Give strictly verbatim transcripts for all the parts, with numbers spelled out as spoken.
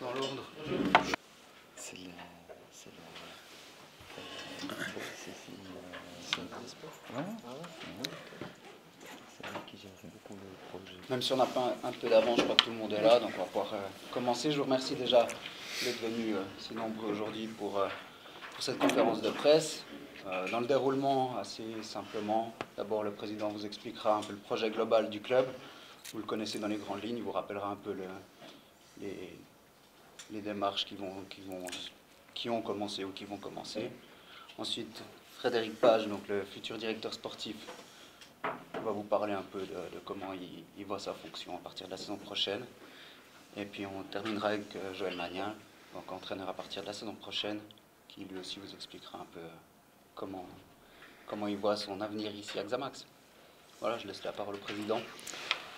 dans l'ordre. C'est le... C'est le... C'est le... Non ? C'est vrai que j'aime beaucoup le projet. Même si on n'a pas un, un peu d'avance, je crois que tout le monde est là, donc on va pouvoir euh, commencer. Je vous remercie déjà d'être venus euh, si nombreux aujourd'hui pour, euh, pour cette conférence de presse. Euh, dans le déroulement, assez simplement, d'abord le président vous expliquera un peu le projet global du club. Vous le connaissez dans les grandes lignes, il vous rappellera un peu le, les, les démarches qui, vont, qui, vont, qui ont commencé ou qui vont commencer. Ensuite, Frédéric Page, donc le futur directeur sportif, va vous parler un peu de, de comment il, il voit sa fonction à partir de la saison prochaine. Et puis on terminera avec Joël Magnin, donc entraîneur à partir de la saison prochaine, qui lui aussi vous expliquera un peu comment, comment il voit son avenir ici à Xamax. Voilà, je laisse la parole au président.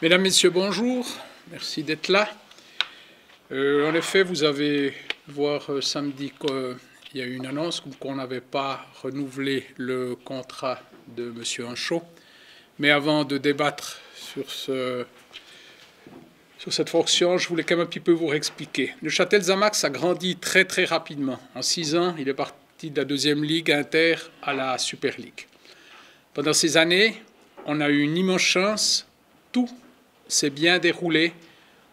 Mesdames, Messieurs, bonjour. Merci d'être là. Euh, en effet, vous avez voir euh, samedi qu'il y a eu une annonce qu'on n'avait pas renouvelé le contrat de M. Henchoz. Mais avant de débattre sur, ce, sur cette fonction, je voulais quand même un petit peu vous réexpliquer. Le Neuchâtel Xamax a grandi très très rapidement. En six ans, il est parti de la deuxième ligue inter à la Super Ligue. Pendant ces années, on a eu une immense chance. Tout s'est bien déroulé.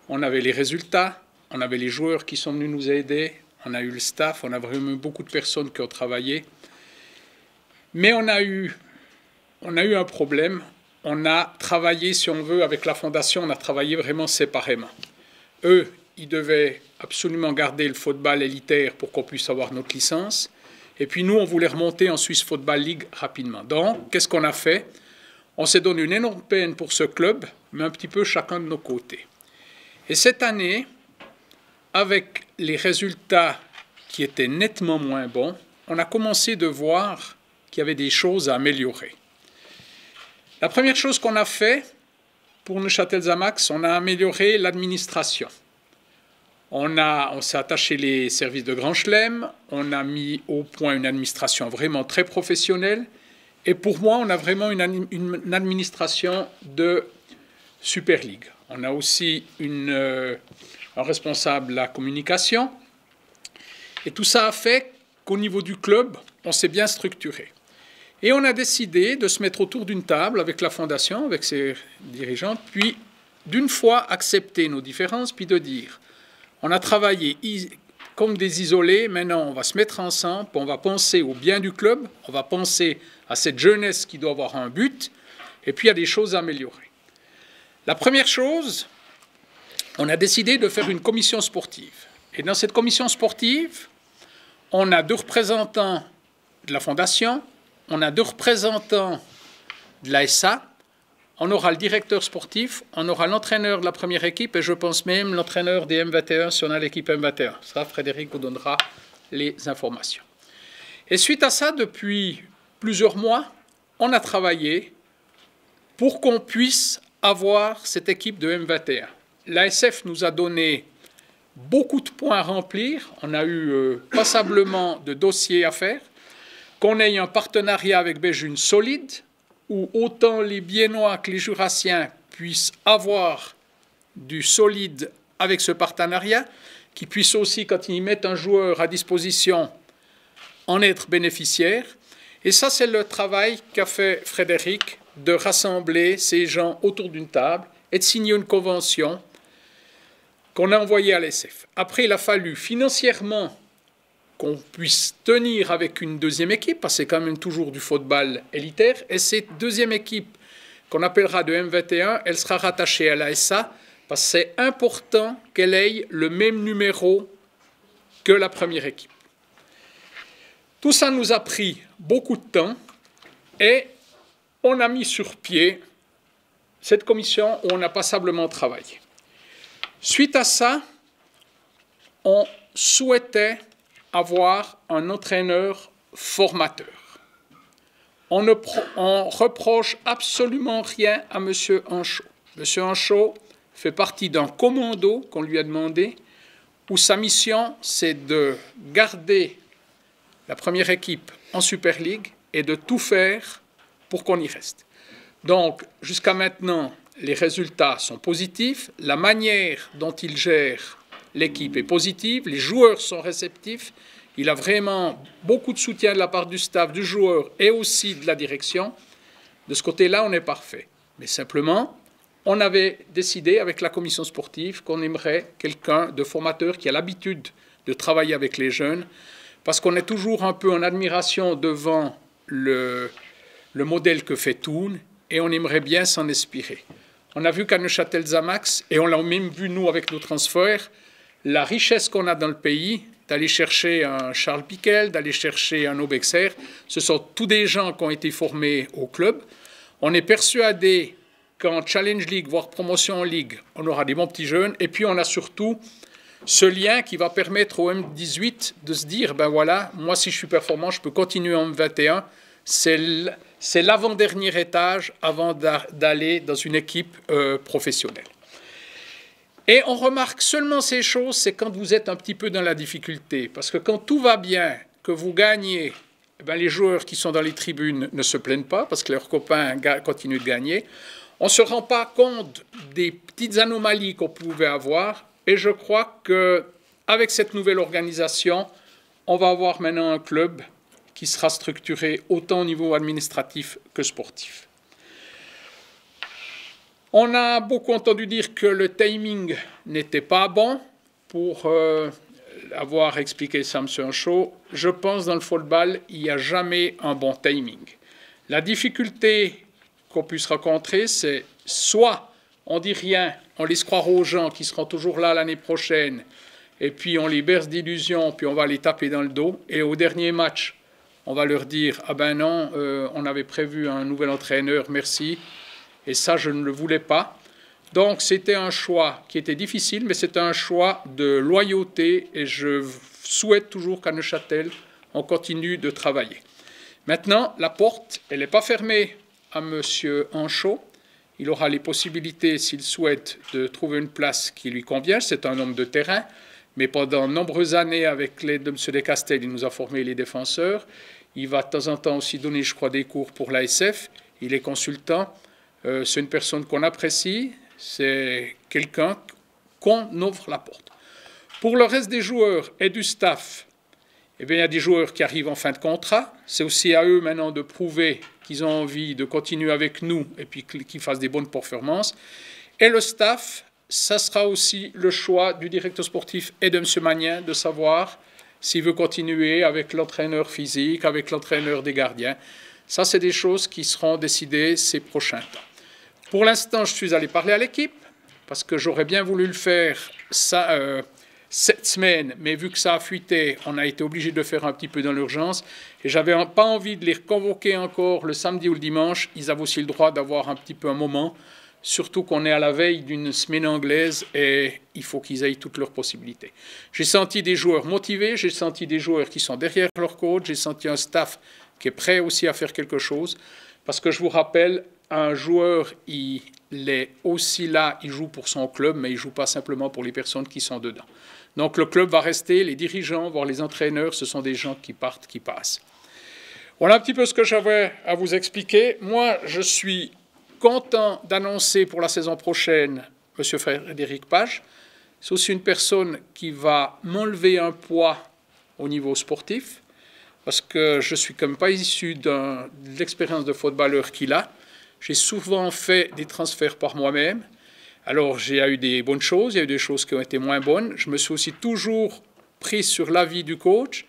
On avait les résultats, on avait les joueurs qui sont venus nous aider, on a eu le staff, on a vraiment beaucoup de personnes qui ont travaillé. Mais on a eu... On a eu un problème, on a travaillé, si on veut, avec la Fondation, on a travaillé vraiment séparément. Eux, ils devaient absolument garder le football élitaire pour qu'on puisse avoir notre licence. Et puis nous, on voulait remonter en Swiss Football League rapidement. Donc, qu'est-ce qu'on a fait? On s'est donné une énorme peine pour ce club, mais un petit peu chacun de nos côtés. Et cette année, avec les résultats qui étaient nettement moins bons, on a commencé de voir qu'il y avait des choses à améliorer. La première chose qu'on a fait pour Neuchâtel Xamax, on a amélioré l'administration. On, on s'est attaché les services de Grand Chelem, on a mis au point une administration vraiment très professionnelle. Et pour moi, on a vraiment une, une, une administration de Super League. On a aussi une, euh, un responsable de la communication. Et tout ça a fait qu'au niveau du club, on s'est bien structuré. Et on a décidé de se mettre autour d'une table avec la Fondation, avec ses dirigeants, puis d'une fois accepter nos différences, puis de dire, on a travaillé comme des isolés, maintenant on va se mettre ensemble, on va penser au bien du club, on va penser à cette jeunesse qui doit avoir un but, et puis il y a des choses à améliorer. La première chose, on a décidé de faire une commission sportive. Et dans cette commission sportive, on a deux représentants de la Fondation, on a deux représentants de l'A S A, on aura le directeur sportif, on aura l'entraîneur de la première équipe et je pense même l'entraîneur des M vingt et un si on a l'équipe M vingt et un. Ça, Frédéric vous donnera les informations. Et suite à ça, depuis plusieurs mois, on a travaillé pour qu'on puisse avoir cette équipe de M vingt et un. L'A S F nous a donné beaucoup de points à remplir, on a eu euh, passablement de dossiers à faire. Qu'on ait un partenariat avec Béjune solide, où autant les Biennois que les Jurassiens puissent avoir du solide avec ce partenariat, qu'ils puissent aussi, quand ils mettent un joueur à disposition, en être bénéficiaires. Et ça, c'est le travail qu'a fait Frédéric, de rassembler ces gens autour d'une table et de signer une convention qu'on a envoyée à l'A S F. Après, il a fallu financièrement qu'on puisse tenir avec une deuxième équipe, parce que c'est quand même toujours du football élitaire. Et cette deuxième équipe qu'on appellera de M vingt et un, elle sera rattachée à l'A S A, parce que c'est important qu'elle ait le même numéro que la première équipe. Tout ça nous a pris beaucoup de temps, et on a mis sur pied cette commission où on a passablement travaillé. Suite à ça, on souhaitait avoir un entraîneur formateur. On ne on reproche absolument rien à M. Henchoz. M. Henchoz fait partie d'un commando qu'on lui a demandé, où sa mission, c'est de garder la première équipe en Super League et de tout faire pour qu'on y reste. Donc, jusqu'à maintenant, les résultats sont positifs. La manière dont il gère l'équipe est positive, les joueurs sont réceptifs, il a vraiment beaucoup de soutien de la part du staff, du joueur et aussi de la direction. De ce côté-là, on est parfait. Mais simplement, on avait décidé avec la commission sportive qu'on aimerait quelqu'un de formateur qui a l'habitude de travailler avec les jeunes, parce qu'on est toujours un peu en admiration devant le, le modèle que fait Thoune, et on aimerait bien s'en inspirer. On a vu qu'à Neuchâtel Xamax, et on l'a même vu nous avec nos transferts, la richesse qu'on a dans le pays, d'aller chercher un Charles Piquel, d'aller chercher un Obexer, ce sont tous des gens qui ont été formés au club. On est persuadé qu'en Challenge League, voire promotion en Ligue, on aura des bons petits jeunes. Et puis on a surtout ce lien qui va permettre au M dix-huit de se dire, ben voilà, moi si je suis performant, je peux continuer en M vingt et un. C'est l'avant-dernier étage avant d'aller dans une équipe euh, professionnelle. Et on remarque seulement ces choses, c'est quand vous êtes un petit peu dans la difficulté. Parce que quand tout va bien, que vous gagnez, eh bien les joueurs qui sont dans les tribunes ne se plaignent pas parce que leurs copains continuent de gagner. On ne se rend pas compte des petites anomalies qu'on pouvait avoir. Et je crois qu'avec cette nouvelle organisation, on va avoir maintenant un club qui sera structuré autant au niveau administratif que sportif. On a beaucoup entendu dire que le timing n'était pas bon. Pour euh, avoir expliqué ça, M. Henchoz, je pense que dans le football, il n'y a jamais un bon timing. La difficulté qu'on puisse rencontrer, c'est soit on ne dit rien, on laisse croire aux gens qui seront toujours là l'année prochaine, et puis on les berce d'illusions, puis on va les taper dans le dos, et au dernier match, on va leur dire « Ah ben non, euh, on avait prévu un nouvel entraîneur, merci ». Et ça, je ne le voulais pas. Donc, c'était un choix qui était difficile, mais c'était un choix de loyauté. Et je souhaite toujours qu'à Neuchâtel, on continue de travailler. Maintenant, la porte, elle n'est pas fermée à M. Henchoz. Il aura les possibilités, s'il souhaite, de trouver une place qui lui convient. C'est un homme de terrain. Mais pendant de nombreuses années, avec l'aide de M. Descastel, il nous a formé les défenseurs. Il va de temps en temps aussi donner, je crois, des cours pour l'A S F. Il est consultant. Euh, c'est une personne qu'on apprécie, c'est quelqu'un qu'on ouvre la porte. Pour le reste des joueurs et du staff, eh bien, il y a des joueurs qui arrivent en fin de contrat. C'est aussi à eux maintenant de prouver qu'ils ont envie de continuer avec nous et puis qu'ils fassent des bonnes performances. Et le staff, ça sera aussi le choix du directeur sportif et de M. Magnin de savoir s'il veut continuer avec l'entraîneur physique, avec l'entraîneur des gardiens. Ça, c'est des choses qui seront décidées ces prochains temps. Pour l'instant, je suis allé parler à l'équipe, parce que j'aurais bien voulu le faire ça, euh, cette semaine, mais vu que ça a fuité, on a été obligé de le faire un petit peu dans l'urgence, et je n'avais pas envie de les convoquer encore le samedi ou le dimanche. Ils avaient aussi le droit d'avoir un petit peu un moment, surtout qu'on est à la veille d'une semaine anglaise, et il faut qu'ils aient toutes leurs possibilités. J'ai senti des joueurs motivés, j'ai senti des joueurs qui sont derrière leur coach, j'ai senti un staff qui est prêt aussi à faire quelque chose, parce que je vous rappelle, un joueur, il est aussi là, il joue pour son club, mais il ne joue pas simplement pour les personnes qui sont dedans. Donc le club va rester, les dirigeants, voire les entraîneurs, ce sont des gens qui partent, qui passent. Voilà un petit peu ce que j'avais à vous expliquer. Moi, je suis content d'annoncer pour la saison prochaine M. Frédéric Page. C'est aussi une personne qui va m'enlever un poids au niveau sportif, parce que je ne suis quand même pas issu de l'expérience de footballeur qu'il a. J'ai souvent fait des transferts par moi-même. Alors, j'ai eu des bonnes choses, il y a eu des choses qui ont été moins bonnes. Je me suis aussi toujours pris sur l'avis du coach.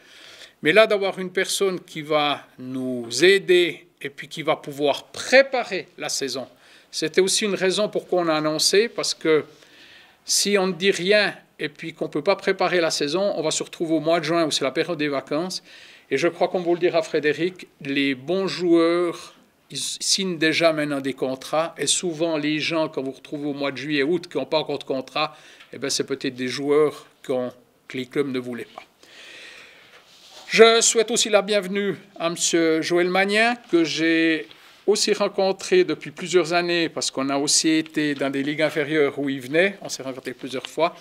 Mais là, d'avoir une personne qui va nous aider et puis qui va pouvoir préparer la saison, c'était aussi une raison pourquoi on a annoncé, parce que si on ne dit rien et puis qu'on ne peut pas préparer la saison, on va se retrouver au mois de juin où c'est la période des vacances. Et je crois qu'on vous le dira, Frédéric, les bons joueurs... ils signent déjà maintenant des contrats, et souvent les gens, quand vous retrouvez au mois de juillet et août, qui n'ont pas encore de contrat, eh bien c'est peut-être des joueurs qu que les clubs ne voulaient pas. Je souhaite aussi la bienvenue à M. Joël Magnin, que j'ai aussi rencontré depuis plusieurs années, parce qu'on a aussi été dans des ligues inférieures où il venait, on s'est rencontrés plusieurs fois.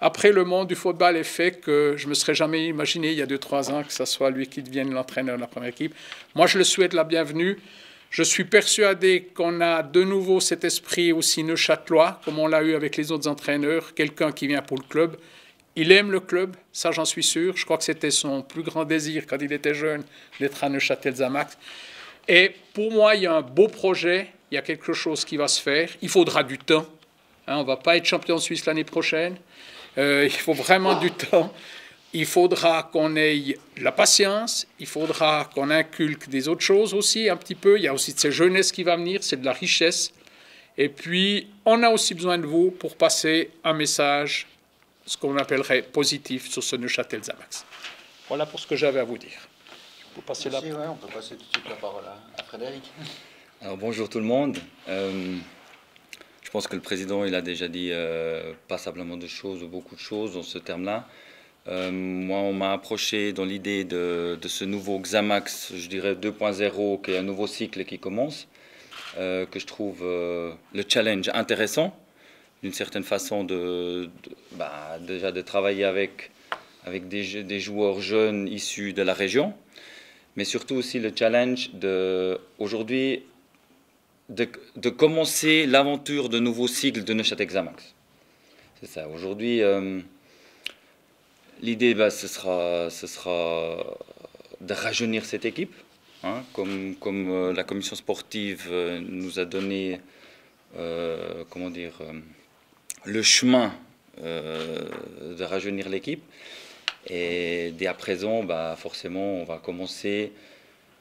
Après, le monde du football est fait que je ne me serais jamais imaginé, il y a deux trois ans, que ce soit lui qui devienne l'entraîneur de la première équipe. Moi, je le souhaite la bienvenue. Je suis persuadé qu'on a de nouveau cet esprit aussi neuchâtelois, comme on l'a eu avec les autres entraîneurs, quelqu'un qui vient pour le club Il aime le club, ça j'en suis sûr. Je crois que c'était son plus grand désir quand il était jeune d'être à Neuchâtel Xamax. Et pour moi, il y a un beau projet, il y a quelque chose qui va se faire. Il faudra du temps. Hein, on ne va pas être champion de Suisse l'année prochaine. Euh, il faut vraiment du temps. Il faudra qu'on ait de la patience, il faudra qu'on inculque des autres choses aussi un petit peu. Il y a aussi de cette jeunesse qui va venir, c'est de la richesse. Et puis, on a aussi besoin de vous pour passer un message, ce qu'on appellerait positif, sur ce Neuchâtel Xamax. Voilà pour ce que j'avais à vous dire. Vous passez la... ouais, on peut passer tout de suite la parole à Frédéric. Alors, bonjour tout le monde. Euh... Je pense que le président, il a déjà dit euh, passablement de choses ou beaucoup de choses dans ce terme-là. Euh, moi, on m'a approché dans l'idée de, de ce nouveau Xamax, je dirais deux point zéro, qui est un nouveau cycle qui commence, euh, que je trouve euh, le challenge intéressant, d'une certaine façon, de, de, bah, déjà de travailler avec, avec des, des joueurs jeunes issus de la région, mais surtout aussi le challenge d'aujourd'hui, De, de commencer l'aventure de nouveau cycle de Neuchâtel Xamax. C'est ça. Aujourd'hui, euh, l'idée, bah, ce, sera, ce sera de rajeunir cette équipe. Hein, comme comme euh, la commission sportive euh, nous a donné euh, comment dire, euh, le chemin euh, de rajeunir l'équipe. Et dès à présent, bah, forcément, on va commencer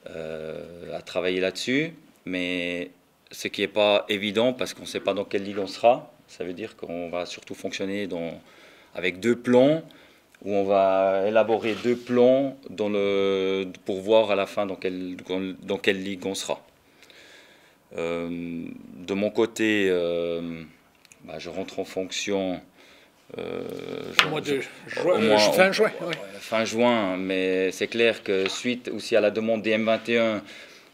euh, à travailler là-dessus. Mais... ce qui n'est pas évident parce qu'on ne sait pas dans quelle ligue on sera. Ça veut dire qu'on va surtout fonctionner dans, avec deux plans, où on va élaborer deux plans dans le, pour voir à la fin dans quelle, dans quelle ligue on sera. Euh, de mon côté, euh, bah, je rentre en fonction euh, au mois de fin juin. Ouais. Fin juin, mais c'est clair que suite aussi à la demande des M vingt et un,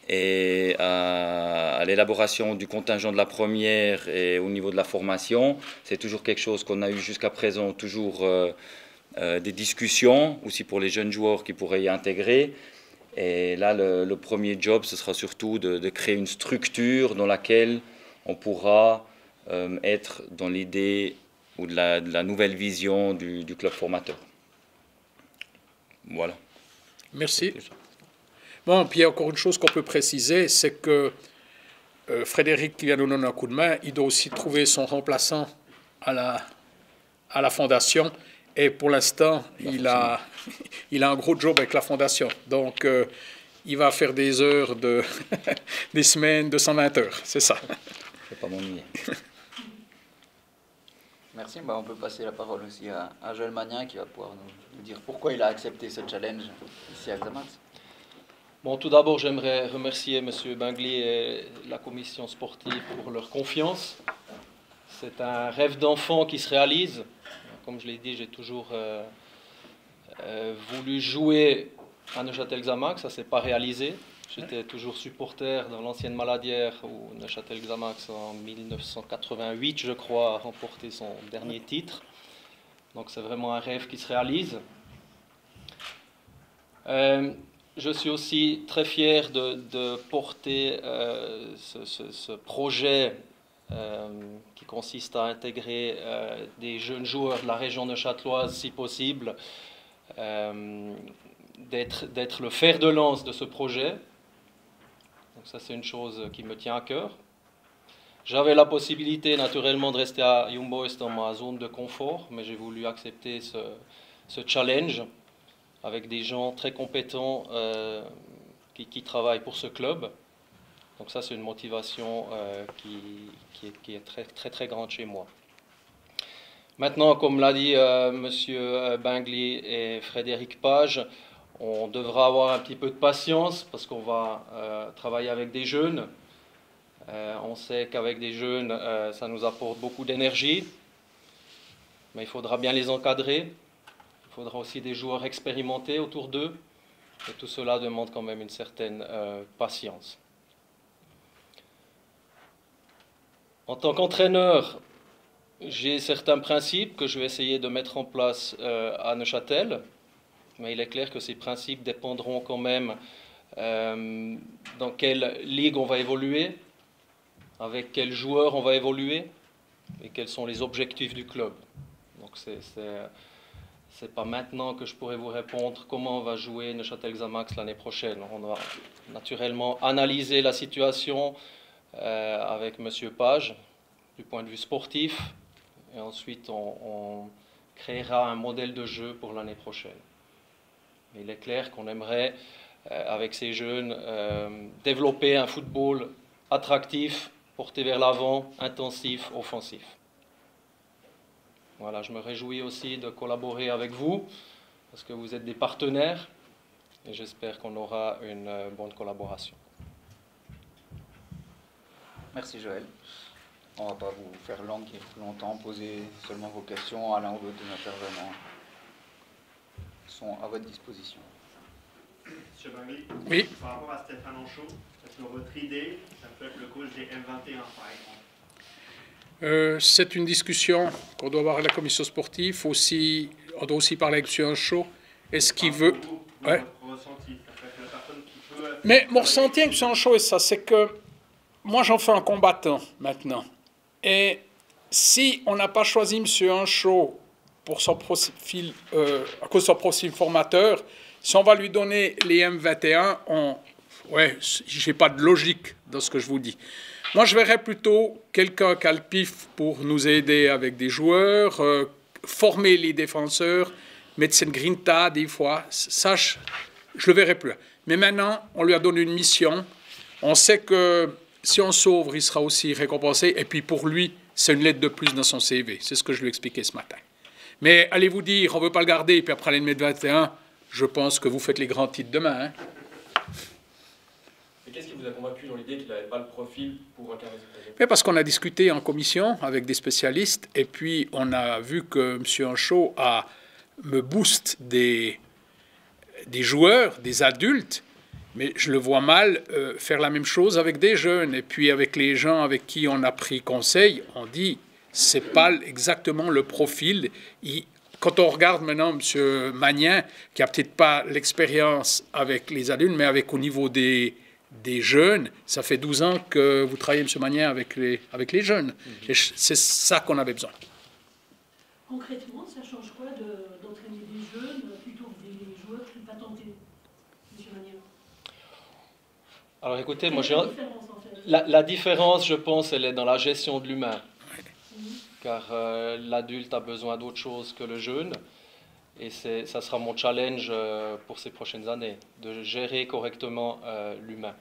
et à, à l'élaboration du contingent de la première et au niveau de la formation, c'est toujours quelque chose qu'on a eu jusqu'à présent, toujours euh, euh, des discussions, aussi pour les jeunes joueurs qui pourraient y intégrer. Et là, le, le premier job, ce sera surtout de, de créer une structure dans laquelle on pourra euh, être dans l'idée ou de la, de la nouvelle vision du, du club formateur. Voilà. Merci. Bon, puis il y a encore une chose qu'on peut préciser, c'est que euh, Frédéric, qui vient nous donner un coup de main, il doit aussi trouver son remplaçant à la, à la Fondation. Et pour l'instant, il a, il a un gros job avec la Fondation. Donc, euh, il va faire des heures, de des semaines de cent vingt heures, c'est ça. Je ne vais pas m'ennuyer. Merci. Bah, on peut passer la parole aussi à, à Joël Magnin, qui va pouvoir nous, nous dire pourquoi il a accepté ce challenge ici à Xamax. Bon, tout d'abord, j'aimerais remercier M. Bingley et la commission sportive pour leur confiance. C'est un rêve d'enfant qui se réalise. Comme je l'ai dit, j'ai toujours euh, euh, voulu jouer à Neuchâtel Xamax. Ça ne s'est pas réalisé. J'étais toujours supporter dans l'ancienne Maladière où Neuchâtel Xamax, en mille neuf cent quatre-vingt-huit, je crois, a remporté son dernier titre. Donc, c'est vraiment un rêve qui se réalise. Euh, Je suis aussi très fier de, de porter euh, ce, ce, ce projet euh, qui consiste à intégrer euh, des jeunes joueurs de la région neuchâteloise, si possible, euh, d'être, d'être le fer de lance de ce projet. Donc ça, c'est une chose qui me tient à cœur. J'avais la possibilité, naturellement, de rester à Young Boys dans ma zone de confort, mais j'ai voulu accepter ce, ce challenge avec des gens très compétents euh, qui, qui travaillent pour ce club. Donc ça, c'est une motivation euh, qui, qui, est, qui est très, très, très grande chez moi. Maintenant, comme l'a dit euh, M. Bingley et Frédéric Page, on devra avoir un petit peu de patience parce qu'on va euh, travailler avec des jeunes. Euh, on sait qu'avec des jeunes, euh, ça nous apporte beaucoup d'énergie, mais il faudra bien les encadrer. Il faudra aussi des joueurs expérimentés autour d'eux. Et tout cela demande quand même une certaine euh, patience. En tant qu'entraîneur, j'ai certains principes que je vais essayer de mettre en place euh, à Neuchâtel. Mais il est clair que ces principes dépendront quand même euh, dans quelle ligue on va évoluer, avec quels joueurs on va évoluer et quels sont les objectifs du club. Donc c'est... c'est pas maintenant que je pourrais vous répondre comment on va jouer Neuchâtel Xamax l'année prochaine. On va naturellement analyser la situation euh, avec Monsieur Page du point de vue sportif et ensuite on, on créera un modèle de jeu pour l'année prochaine. Mais il est clair qu'on aimerait euh, avec ces jeunes euh, développer un football attractif, porté vers l'avant, intensif, offensif. Voilà, je me réjouis aussi de collaborer avec vous, parce que vous êtes des partenaires, et j'espère qu'on aura une bonne collaboration. Merci Joël. On ne va pas vous faire languir longtemps, poser seulement vos questions à l'un ou l'autre des intervenants. Ils sont à votre disposition. Monsieur Magnin, oui. Par rapport à Stéphane Henchoz, est-ce que votre idée, ça peut être le coach des M vingt et un par exemple? Euh, c'est une discussion qu'on doit avoir à la commission sportive. Aussi, on doit aussi parler avec M. Henchoz. Est-ce qu'il veut... Ouais. Mais mon ressenti avec M. Henchoz, ça, c'est que moi, j'en fais un combattant maintenant. Et si on n'a pas choisi M. Henchoz pour son profil, euh, à cause de son profil formateur, si on va lui donner les M vingt et un, on... ouais, j'ai pas de logique dans ce que je vous dis. Moi, je verrais plutôt quelqu'un qui a le pif pour nous aider avec des joueurs, euh, former les défenseurs, mettre cette grinta des fois. Ça, je ne le verrais plus. Mais maintenant, on lui a donné une mission. On sait que si on sauve, il sera aussi récompensé. Et puis pour lui, c'est une lettre de plus dans son C V. C'est ce que je lui expliquais ce matin. Mais allez-vous dire, on ne veut pas le garder, et puis après l'année de vingt et un, je pense que vous faites les grands titres demain, hein. Qu'est-ce qui vous a convaincu dans l'idée qu'il n'avait pas le profil pour incarner ce projet? Oui, parce qu'on a discuté en commission avec des spécialistes et puis on a vu que M. Henchoz a me booste des, des joueurs, des adultes, mais je le vois mal euh, faire la même chose avec des jeunes. Et puis avec les gens avec qui on a pris conseil, on dit c'est pas exactement le profil. Il, Quand on regarde maintenant M. Magnin, qui n'a peut-être pas l'expérience avec les adultes, mais avec au niveau des... des jeunes, ça fait douze ans que vous travaillez, M. Magnin, avec les, avec les jeunes. Mm-hmm. C'est ça qu'on avait besoin. Concrètement, ça change quoi d'entraîner de, des jeunes plutôt que des joueurs qui ne sont pas tentés, M. Magnin? Alors écoutez, moi, je... la, différence, en fait la, la différence, je pense, elle est dans la gestion de l'humain. Ouais. Mm-hmm. Car euh, l'adulte a besoin d'autre chose que le jeune. Et ça sera mon challenge euh, pour ces prochaines années, de gérer correctement euh, l'humain.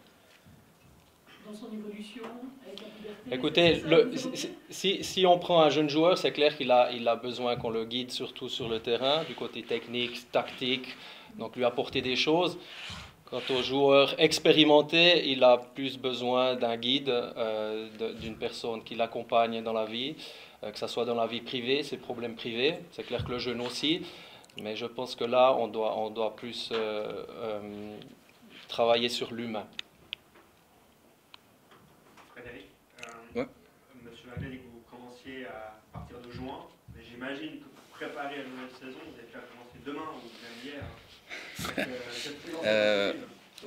Dans son évolution, avec la liberté... Écoutez, ça, le, si, si, si on prend un jeune joueur, c'est clair qu'il a, il a besoin qu'on le guide, surtout sur le terrain, du côté technique, tactique, donc lui apporter des choses. Quant aux joueurs expérimentés, il a plus besoin d'un guide, euh, d'une personne qui l'accompagne dans la vie, euh, que ce soit dans la vie privée, ses problèmes privés, c'est clair que le jeune aussi. Mais je pense que là, on doit, on doit plus euh, euh, travailler sur l'humain. Frédéric, euh, ouais. Monsieur Magnin dit que vous commenciez à partir de juin, mais j'imagine que pour préparer la nouvelle saison, vous avez déjà commencé demain ou même hier. euh, euh,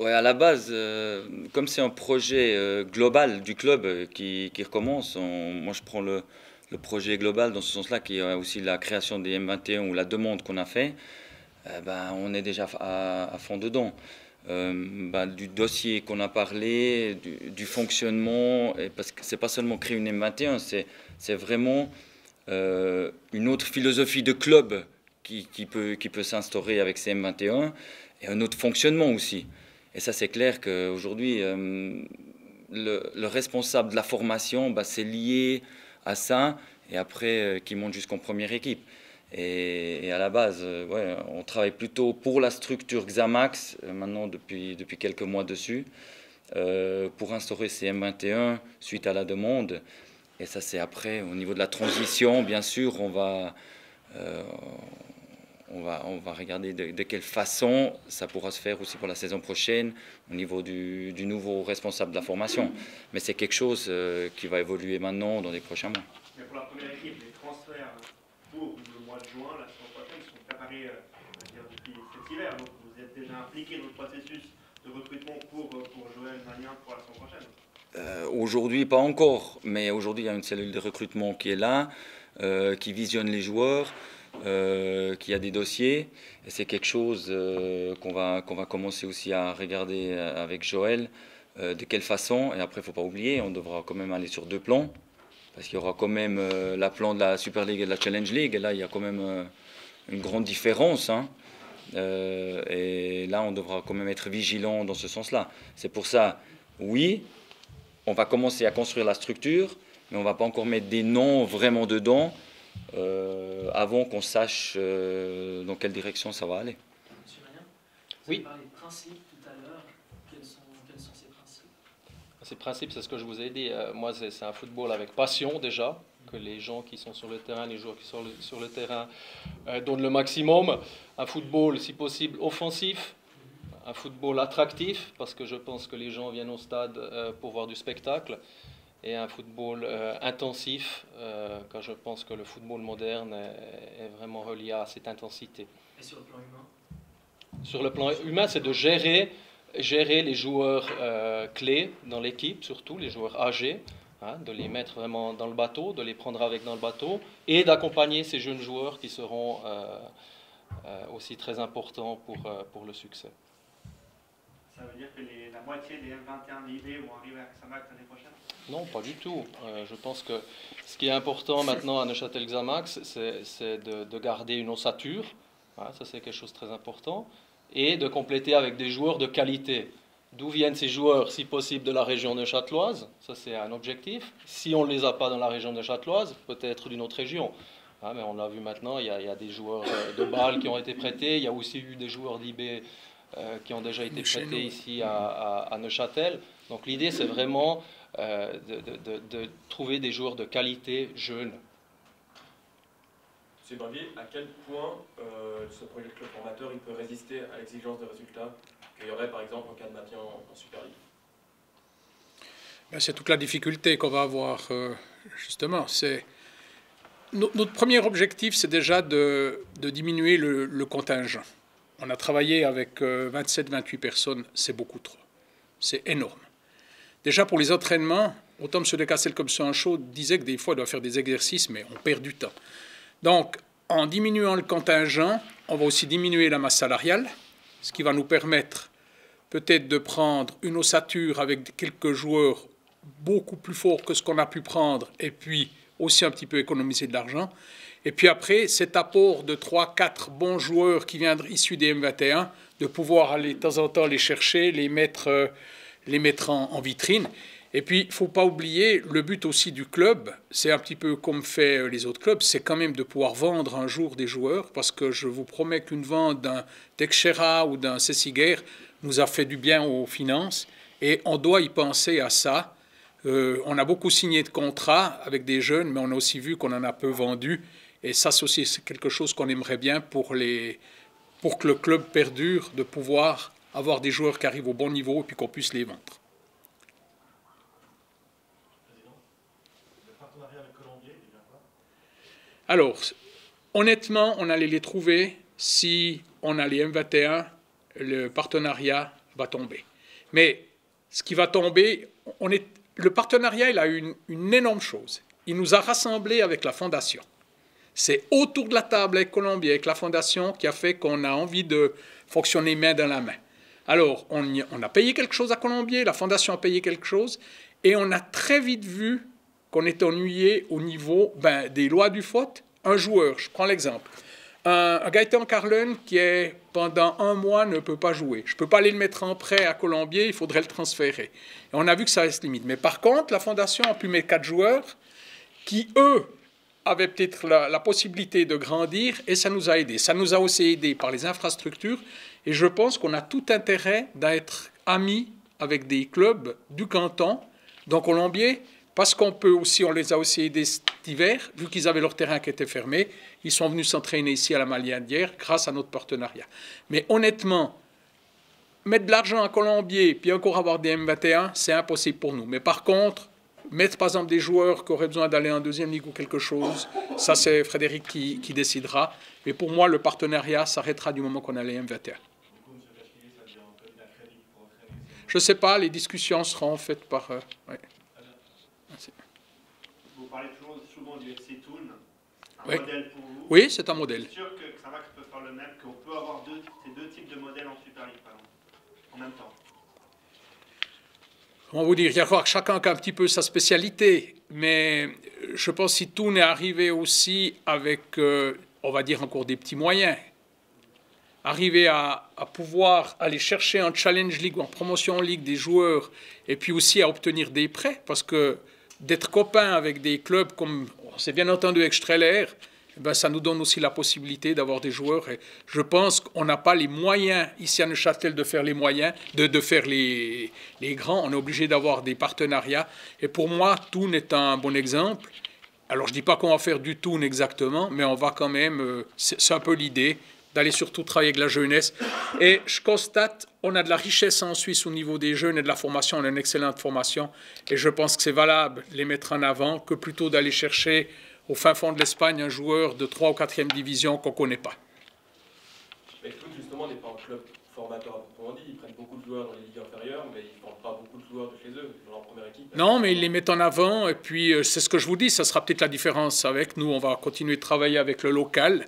ouais, à la base, euh, comme c'est un projet euh, global du club euh, qui, qui recommence, on, moi je prends le... le projet global dans ce sens-là, qui est aussi la création des M vingt et un ou la demande qu'on a fait, euh, ben, on est déjà à, à fond dedans. Euh, ben, du dossier qu'on a parlé, du, du fonctionnement, et parce que c'est pas seulement créer une M vingt et un, c'est vraiment euh, une autre philosophie de club qui, qui peut, qui peut s'instaurer avec ces M vingt et un, et un autre fonctionnement aussi. Et ça, c'est clair qu'aujourd'hui, euh, le, le responsable de la formation, ben, c'est lié à ça, et après euh, qui monte jusqu'en première équipe. Et, et à la base, euh, ouais, on travaille plutôt pour la structure Xamax, euh, maintenant depuis, depuis quelques mois dessus, euh, pour instaurer ces M vingt et un suite à la demande. Et ça, c'est après, au niveau de la transition, bien sûr, on va, euh, on va, on va regarder de, de quelle façon ça pourra se faire aussi pour la saison prochaine, au niveau du, du nouveau responsable de la formation. Mais c'est quelque chose euh, qui va évoluer maintenant, dans les prochains mois. Mais pour la première équipe, les transferts pour le mois de juin, la saison prochaine, sont préparés euh, depuis cet hiver. Donc vous êtes déjà impliqué dans le processus de recrutement pour, pour Joël Magnin pour la saison prochaine? euh, Aujourd'hui, pas encore. Mais aujourd'hui, il y a une cellule de recrutement qui est là, euh, qui visionne les joueurs, euh, qu'il y a des dossiers. C'est quelque chose euh, qu'on va, qu'on va commencer aussi à regarder avec Joël, euh, de quelle façon. Et après, il ne faut pas oublier, on devra quand même aller sur deux plans, parce qu'il y aura quand même euh, la plan de la Super League et de la Challenge League. Et là, il y a quand même euh, une grande différence, hein. Euh, et là, on devra quand même être vigilant dans ce sens-là. C'est pour ça, oui, on va commencer à construire la structure, mais on ne va pas encore mettre des noms vraiment dedans euh, avant qu'on sache euh, dans quelle direction ça va aller. Monsieur Magnin, vous avez parlé de principes tout à l'heure. Quels sont, quels sont ces principes? Ces principes, c'est ce que je vous ai dit. Euh, moi, c'est un football avec passion déjà, que les gens qui sont sur le terrain, les joueurs qui sont sur le terrain euh, donnent le maximum. Un football, si possible, offensif, un football attractif, parce que je pense que les gens viennent au stade euh, pour voir du spectacle, et un football euh, intensif, euh, car je pense que le football moderne est, est vraiment relié à cette intensité. Et sur le plan humain? Sur le plan humain, c'est de gérer, gérer les joueurs euh, clés dans l'équipe, surtout les joueurs âgés, de les mettre vraiment dans le bateau, de les prendre avec dans le bateau, et d'accompagner ces jeunes joueurs qui seront euh, euh, aussi très importants pour, euh, pour le succès. Ça veut dire que les, la moitié des F vingt et un libés vont arriver à Xamax l'année prochaine? Non, pas du tout. Euh, je pense que ce qui est important maintenant à Neuchâtel Xamax, c'est de, de garder une ossature, hein, ça c'est quelque chose de très important, et de compléter avec des joueurs de qualité. D'où viennent ces joueurs, si possible, de la région neuchâteloise? Ça, c'est un objectif. Si on ne les a pas dans la région neuchâteloise, peut-être d'une autre région. Hein, mais on l'a vu maintenant, il y, y a des joueurs de Bâle qui ont été prêtés. Il y a aussi eu des joueurs d'I B euh, qui ont déjà été prêtés ici à, à, à Neuchâtel. Donc l'idée, c'est vraiment euh, de, de, de, de trouver des joueurs de qualité jeunes. Monsieur Barbier, à quel point euh, ce projet de club formateur il peut résister à l'exigence de résultats qu'il y aurait par exemple en cas de maintien en, en Super League? Ben, c'est toute la difficulté qu'on va avoir euh, justement. Notre, notre premier objectif, c'est déjà de, de diminuer le, le contingent. On a travaillé avec euh, vingt-sept vingt-huit personnes, c'est beaucoup trop. C'est énorme. Déjà pour les entraînements, autant M. Descastel comme M. Henchoz disait que des fois, il doit faire des exercices, mais on perd du temps. Donc, en diminuant le contingent, on va aussi diminuer la masse salariale, ce qui va nous permettre peut-être de prendre une ossature avec quelques joueurs beaucoup plus forts que ce qu'on a pu prendre, et puis aussi un petit peu économiser de l'argent. Et puis après, cet apport de trois quatre bons joueurs qui viendraient issus des M vingt et un, de pouvoir aller de temps en temps les chercher, les mettre, les mettre en, en vitrine. Et puis, il ne faut pas oublier, le but aussi du club, c'est un petit peu comme fait les autres clubs, c'est quand même de pouvoir vendre un jour des joueurs, parce que je vous promets qu'une vente d'un Teixeira ou d'un Sessiger nous a fait du bien aux finances, et on doit y penser à ça. Euh, on a beaucoup signé de contrats avec des jeunes, mais on a aussi vu qu'on en a peu vendu, et ça, c'est aussi quelque chose qu'on aimerait bien pour, les, pour que le club perdure, de pouvoir avoir des joueurs qui arrivent au bon niveau et puis qu'on puisse les vendre. Alors, honnêtement, on allait les trouver si on a les M vingt et un, le partenariat va tomber. Mais ce qui va tomber, on est, le partenariat, il a une, une énorme chose. Il nous a rassemblés avec la Fondation. C'est autour de la table avec Colombier, avec la Fondation, qui a fait qu'on a envie de fonctionner main dans la main. Alors, on, on a payé quelque chose à Colombier, la Fondation a payé quelque chose, et on a très vite vu qu'on est ennuyé au niveau ben, des lois du faute. Un joueur, je prends l'exemple, un, un Gaëtan Carlen qui est pendant un mois ne peut pas jouer. Je ne peux pas aller le mettre en prêt à Colombier, il faudrait le transférer. Et on a vu que ça reste limite. Mais par contre, la Fondation a pu mettre quatre joueurs qui, eux, avaient peut-être la, la possibilité de grandir et ça nous a aidés. Ça nous a aussi aidés par les infrastructures et je pense qu'on a tout intérêt d'être amis avec des clubs du canton, dans Colombier. Parce qu'on peut aussi, on les a aussi aidés cet hiver, vu qu'ils avaient leur terrain qui était fermé, ils sont venus s'entraîner ici à la Maladière grâce à notre partenariat. Mais honnêtement, mettre de l'argent à Colombier, puis encore avoir des M vingt et un, c'est impossible pour nous. Mais par contre, mettre par exemple des joueurs qui auraient besoin d'aller en deuxième ligue ou quelque chose, ça c'est Frédéric qui, qui décidera. Mais pour moi, le partenariat s'arrêtera du moment qu'on a les M vingt et un. Je ne sais pas, les discussions seront faites par... Euh, ouais. Vous parlez toujours souvent du F C Thoune. Un un oui. modèle pour vous. Oui, c'est un modèle. Je suis sûr que Xamax peut faire le même, qu'on peut avoir deux, ces deux types de modèles en Super League, par exemple, en même temps. Comment vous dire, il y a que chacun qui a un petit peu sa spécialité, mais je pense que si Thoune est arrivé aussi avec, euh, on va dire, encore des petits moyens, arriver à, à pouvoir aller chercher en Challenge League ou en Promotion League des joueurs, et puis aussi à obtenir des prêts, parce que d'être copain avec des clubs comme, on s'est bien entendu, Extra-Lair, ben ça nous donne aussi la possibilité d'avoir des joueurs. Et je pense qu'on n'a pas les moyens, ici à Neuchâtel, de faire les moyens, de, de faire les, les grands. On est obligé d'avoir des partenariats. Et pour moi, Thoune est un bon exemple. Alors, je ne dis pas qu'on va faire du Thoune exactement, mais on va quand même... C'est un peu l'idée d'aller surtout travailler avec la jeunesse. Et je constate, on a de la richesse en Suisse au niveau des jeunes et de la formation. On a une excellente formation. Et je pense que c'est valable de les mettre en avant que plutôt d'aller chercher... au fin fond de l'Espagne, un joueur de troisième ou quatrième division qu'on ne connaît pas. Mais Thoune, justement, n'est pas un club formateur à proprement dit. Ils prennent beaucoup de joueurs dans les ligues inférieures, mais ils ne prennent pas beaucoup de joueurs de chez eux, dans leur première équipe. Non, mais ils les mettent en avant. Et puis, c'est ce que je vous dis, ça sera peut-être la différence avec nous. On va continuer de travailler avec le local.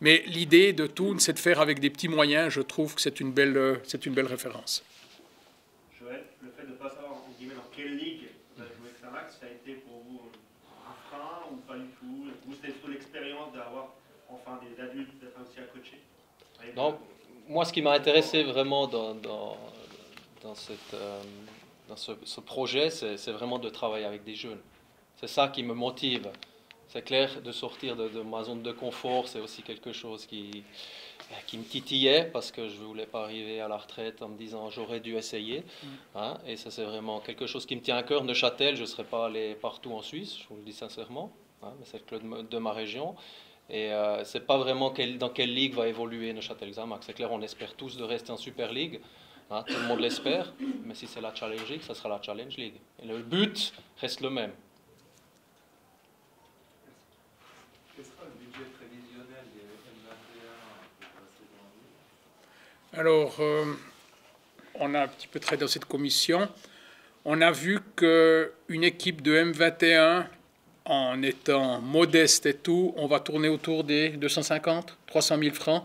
Mais l'idée de Thoune, c'est de faire avec des petits moyens. Je trouve que c'est une belle, c'est une belle référence. Joël, le fait de ne pas savoir, entre guillemets, dans quelle ligue vous avez joué Xamax, ça a été pour vous... ou pas du tout? Vous, c'était surtout l'expérience d'avoir enfin des adultes aussi à coacher. Non, moi, ce qui m'a intéressé vraiment dans, dans, dans, cette, dans ce, ce projet, c'est vraiment de travailler avec des jeunes. C'est ça qui me motive. C'est clair, de sortir de, de ma zone de confort, c'est aussi quelque chose qui, qui me titillait, parce que je ne voulais pas arriver à la retraite en me disant j'aurais dû essayer. Hein, et ça, c'est vraiment quelque chose qui me tient à cœur. Neuchâtel, je ne serais pas allé partout en Suisse, je vous le dis sincèrement, hein, mais c'est le club de ma région. Et euh, ce n'est pas vraiment quel, dans quelle ligue va évoluer Neuchâtel Xamax. C'est clair, on espère tous de rester en Super League. Hein, tout le monde l'espère, mais si c'est la Challenge League, ça sera la Challenge League. Et le but reste le même. Alors, euh, on a un petit peu traité dans cette commission. On a vu qu'une équipe de M vingt et un, en étant modeste et tout, on va tourner autour des deux cent cinquante, trois cent mille francs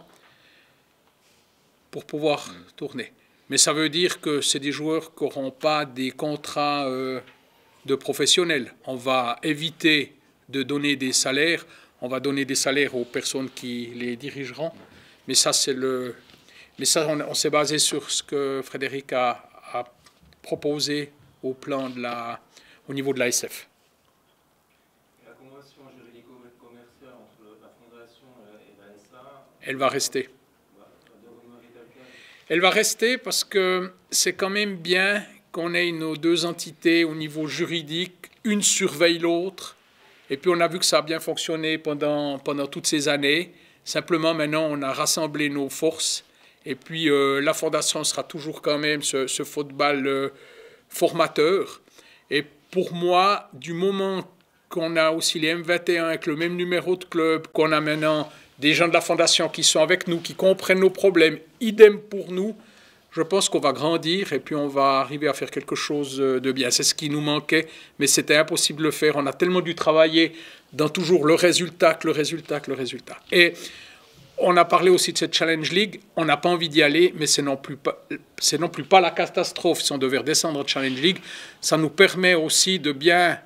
pour pouvoir tourner. Mais ça veut dire que c'est des joueurs qui n'auront pas des contrats euh, de professionnels. On va éviter de donner des salaires. On va donner des salaires aux personnes qui les dirigeront. Mais ça, c'est le... Mais ça, on, on s'est basé sur ce que Frédéric a, a proposé au plan de la, au niveau de l'A S F. La convention juridico-commerciale entre la fondation et l'A S A... Elle va rester. Elle va rester parce que c'est quand même bien qu'on ait nos deux entités au niveau juridique, une surveille l'autre. Et puis on a vu que ça a bien fonctionné pendant, pendant toutes ces années. Simplement, maintenant, on a rassemblé nos forces. Et puis, euh, la fondation sera toujours quand même ce, ce football euh, formateur. Et pour moi, du moment qu'on a aussi les M vingt et un avec le même numéro de club, qu'on a maintenant des gens de la fondation qui sont avec nous, qui comprennent nos problèmes, idem pour nous, je pense qu'on va grandir et puis on va arriver à faire quelque chose de bien. C'est ce qui nous manquait, mais c'était impossible de le faire. On a tellement dû travailler dans toujours le résultat, que le résultat, que le résultat. Et... on a parlé aussi de cette Challenge League. On n'a pas envie d'y aller, mais ce n'est non, non plus pas la catastrophe. Si on devait redescendre en Challenge League, ça nous permet aussi de bien,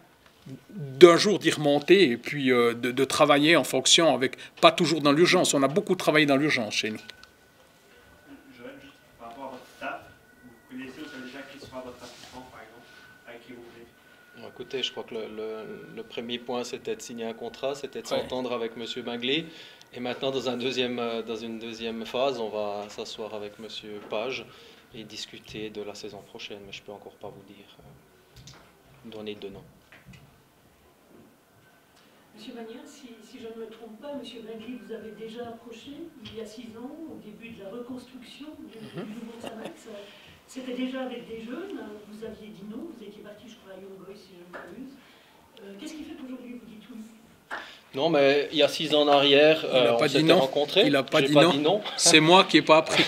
d'un jour, d'y remonter et puis euh, de, de travailler en fonction avec, pas toujours dans l'urgence. On a beaucoup travaillé dans l'urgence chez nous. Joël, juste par rapport à votre staff, vous connaissez aussi déjà qui sera votre assistant, par exemple, avec qui vous voulez? Bon, écoutez, je crois que le, le, le premier point, c'était de signer un contrat, c'était de s'entendre ouais. avec M. Bingley. Et maintenant, dans, un deuxième, dans une deuxième phase, on va s'asseoir avec M. Page et discuter de la saison prochaine. Mais je ne peux encore pas vous dire, euh, donner de nom. M. Magnin, si, si je ne me trompe pas, M. Bingley, vous avez déjà approché il y a six ans, au début de la reconstruction du, mm-hmm. du nouveau Xamax. C'était déjà avec des jeunes, vous aviez dit non, vous étiez parti, je crois, à Young Boys, si je ne m'abuse. Euh, Qu'est-ce qui fait qu'aujourd'hui, vous dites oui? Non, mais il y a six ans en arrière, euh, on s'était rencontrés. Il n'a pas, dit, pas non. dit non. C'est moi qui n'ai pas appris.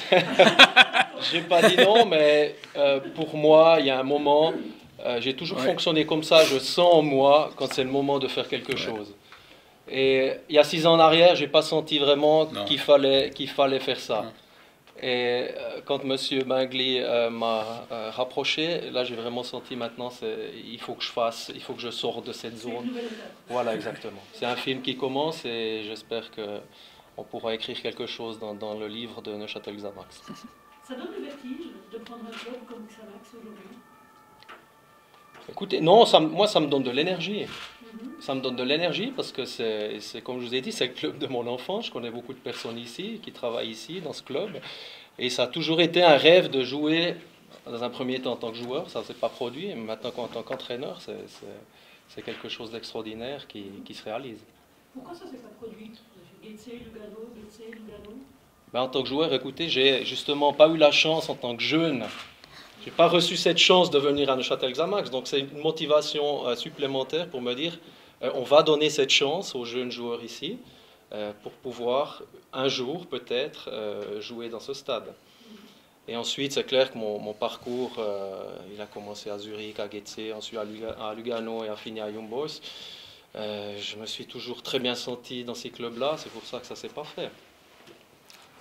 J'ai pas dit non, mais euh, pour moi, il y a un moment, euh, j'ai toujours ouais. fonctionné comme ça. Je sens en moi quand c'est le moment de faire quelque ouais. chose. Et il y a six ans en arrière, je n'ai pas senti vraiment qu'il fallait, qu'il fallait faire ça. Non. Et quand Monsieur Bingley euh, m'a euh, rapproché, là j'ai vraiment senti maintenant, il faut que je fasse, il faut que je sorte de cette zone. Voilà, exactement. C'est un film qui commence et j'espère qu'on pourra écrire quelque chose dans, dans le livre de Neuchâtel Xamax. Ça donne le vertige de prendre un job comme Xamax aujourd'hui? Écoutez, non, ça, moi ça me donne de l'énergie. Ça me donne de l'énergie parce que c'est, comme je vous ai dit, c'est le club de mon enfant. Je connais beaucoup de personnes ici, qui travaillent ici, dans ce club. Et ça a toujours été un rêve de jouer, dans un premier temps en tant que joueur, ça ne s'est pas produit. Mais maintenant en tant qu'entraîneur, c'est quelque chose d'extraordinaire qui, qui se réalise. Pourquoi ça ne s'est pas produit? Ben, en tant que joueur, écoutez, j'ai justement pas eu la chance en tant que jeune. Je n'ai pas reçu cette chance de venir à Neuchâtel Xamax, donc c'est une motivation euh, supplémentaire pour me dire euh, on va donner cette chance aux jeunes joueurs ici euh, pour pouvoir un jour peut-être euh, jouer dans ce stade. Et ensuite c'est clair que mon, mon parcours, euh, il a commencé à Zurich, à Getse, ensuite à Lugano et a fini à Young Boys. Euh, je me suis toujours très bien senti dans ces clubs-là, c'est pour ça que ça ne s'est pas fait.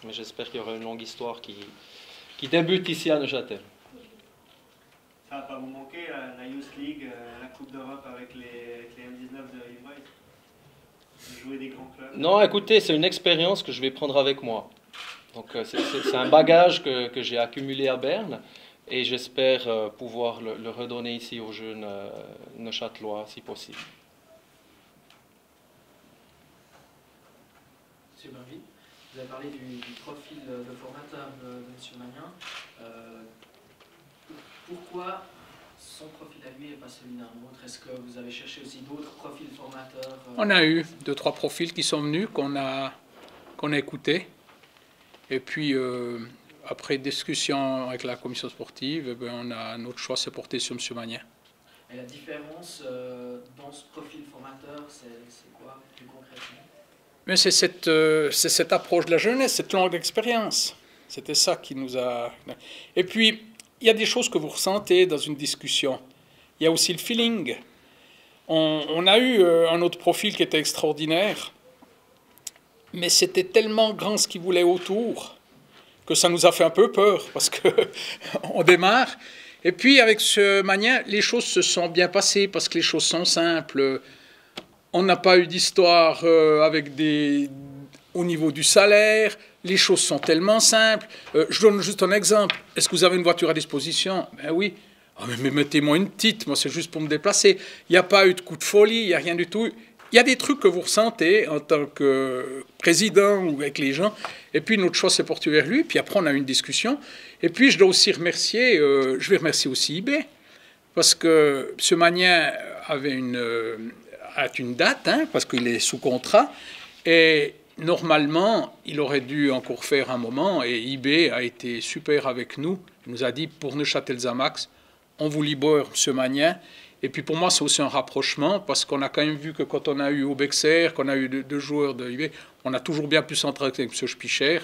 Mais j'espère qu'il y aura une longue histoire qui, qui débute ici à Neuchâtel. Ça va pas vous manquer, la Youth League, la Coupe d'Europe avec les, avec les M dix-neuf de Young Boys, jouer des grands clubs? Non, écoutez, c'est une expérience que je vais prendre avec moi. Donc c'est un bagage que, que j'ai accumulé à Berne et j'espère euh, pouvoir le, le redonner ici aux jeunes euh, neuchâtelois si possible. Monsieur Bingley, vous avez parlé du, du profil de formateur de, de Monsieur Magnin. Euh, Pourquoi son profil à lui et pas celui d'un autre? Est-ce que vous avez cherché aussi d'autres profils formateurs? On a eu deux, trois profils qui sont venus, qu'on a, qu'on a écoutés. Et puis, euh, après discussion avec la commission sportive, eh bien, on a, notre choix s'est porté sur M. Magnin. Et la différence euh, dans ce profil formateur, c'est quoi plus concrètement? C'est cette, euh, cette approche de la jeunesse, cette longue expérience. C'était ça qui nous a... Et puis... il y a des choses que vous ressentez dans une discussion. Il y a aussi le feeling. On, on a eu un autre profil qui était extraordinaire, mais c'était tellement grand ce qu'il voulait autour que ça nous a fait un peu peur parce qu'on démarre. Et puis avec ce Magnin, les choses se sont bien passées parce que les choses sont simples. On n'a pas eu d'histoire avec des... au niveau du salaire, les choses sont tellement simples. Euh, je donne juste un exemple. Est-ce que vous avez une voiture à disposition? Ben oui. Oh, mais, mais mettez-moi une petite, moi c'est juste pour me déplacer. Il n'y a pas eu de coup de folie, il n'y a rien du tout. Il y a des trucs que vous ressentez en tant que président ou avec les gens. Et puis notre choix s'est porté vers lui. Puis après on a eu une discussion. Et puis je dois aussi remercier, euh, je vais remercier aussi eBay. Parce que ce Magnin avait une, euh, a une date, hein, parce qu'il est sous contrat. Et... normalement, il aurait dû encore faire un moment et eBay a été super avec nous. Il nous a dit pour Neuchâtel Xamax, on vous libère ce Magnin. Et puis pour moi, c'est aussi un rapprochement parce qu'on a quand même vu que quand on a eu Obexer, qu'on a eu deux, deux joueurs de eBay, on a toujours bien pu s'entraîner avec M. Spichère.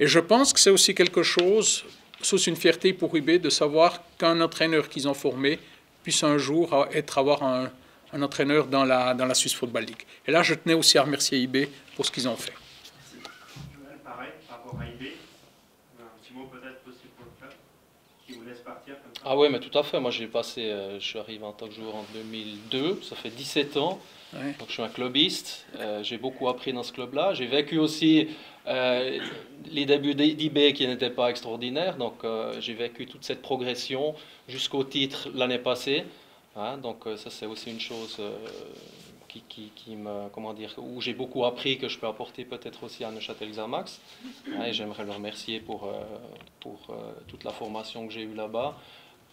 Et je pense que c'est aussi quelque chose, c'est aussi une fierté pour eBay de savoir qu'un entraîneur qu'ils ont formé puisse un jour être, avoir un... un entraîneur dans la, dans la Swiss Football League. Et là, je tenais aussi à remercier eBay pour ce qu'ils ont fait. Merci. Joël, pareil, par rapport à eBay, un petit mot peut-être possible pour le club, qui vous laisse partir comme ça. Ah oui, mais tout à fait. Moi, j'ai passé, euh, je suis arrivé en tant que joueur en deux mille deux, ça fait dix-sept ans. Ouais. Donc, je suis un clubiste. Euh, j'ai beaucoup appris dans ce club-là. J'ai vécu aussi euh, les débuts d'eBay qui n'étaient pas extraordinaires. Donc, euh, j'ai vécu toute cette progression jusqu'au titre l'année passée. Hein, donc ça c'est aussi une chose euh, qui, qui, qui me, comment dire, où j'ai beaucoup appris que je peux apporter peut-être aussi à Neuchâtel Xamax. Hein, et j'aimerais le remercier pour, euh, pour euh, toute la formation que j'ai eue là-bas.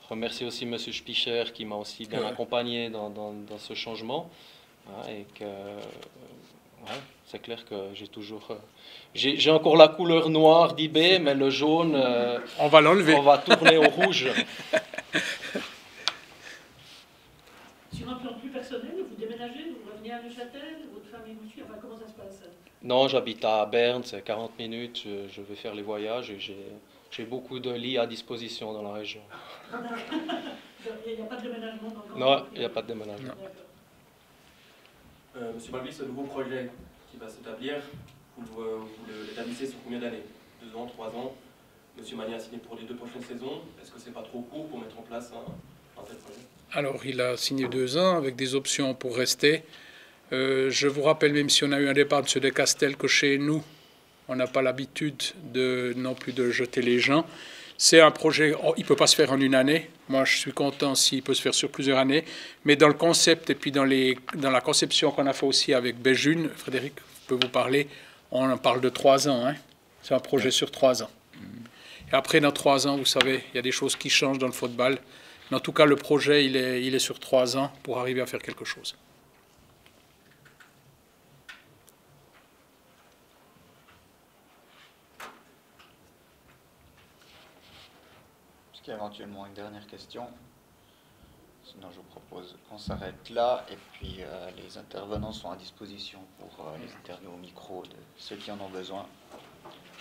Remercier aussi M. Spicher qui m'a aussi bien ouais. accompagné dans, dans, dans ce changement. Hein, et que, euh, ouais, c'est clair que j'ai toujours... Euh, j'ai encore la couleur noire d'eBay, mais le jaune... Euh, on va l'enlever. On va tourner au rouge. Sur un plan plus personnel, vous déménagez, vous revenez à Neuchâtel, votre famille vous suit, enfin comment ça se passe? Non, j'habite à Berne, c'est quarante minutes, je vais faire les voyages et j'ai beaucoup de lits à disposition dans la région. Il n'y a pas de déménagement dans le... Non, il n'y a pas de déménagement. Euh, Monsieur Malvis, ce nouveau projet qui va s'établir, vous, vous l'établissez sur combien d'années? Deux ans, trois ans? Monsieur Magnin a signé pour les deux prochaines saisons. Est-ce que c'est pas trop court pour mettre en place un, un tel projet? Alors, il a signé deux ans avec des options pour rester. Euh, je vous rappelle, même si on a eu un départ de M. Descastel, que chez nous, on n'a pas l'habitude de non plus de jeter les gens. C'est un projet, oh, il ne peut pas se faire en une année. Moi, je suis content s'il peut se faire sur plusieurs années. Mais dans le concept et puis dans, les, dans la conception qu'on a fait aussi avec Béjune, Frédéric peut vous parler, on en parle de trois ans. Hein. C'est un projet ouais. sur trois ans. Et après, dans trois ans, vous savez, il y a des choses qui changent dans le football. Mais en tout cas, le projet, il est, il est sur trois ans pour arriver à faire quelque chose. Est-ce qu'il y a éventuellement une dernière question? Sinon, je vous propose qu'on s'arrête là. Et puis, euh, les intervenants sont à disposition pour euh, les interviews au micro de ceux qui en ont besoin.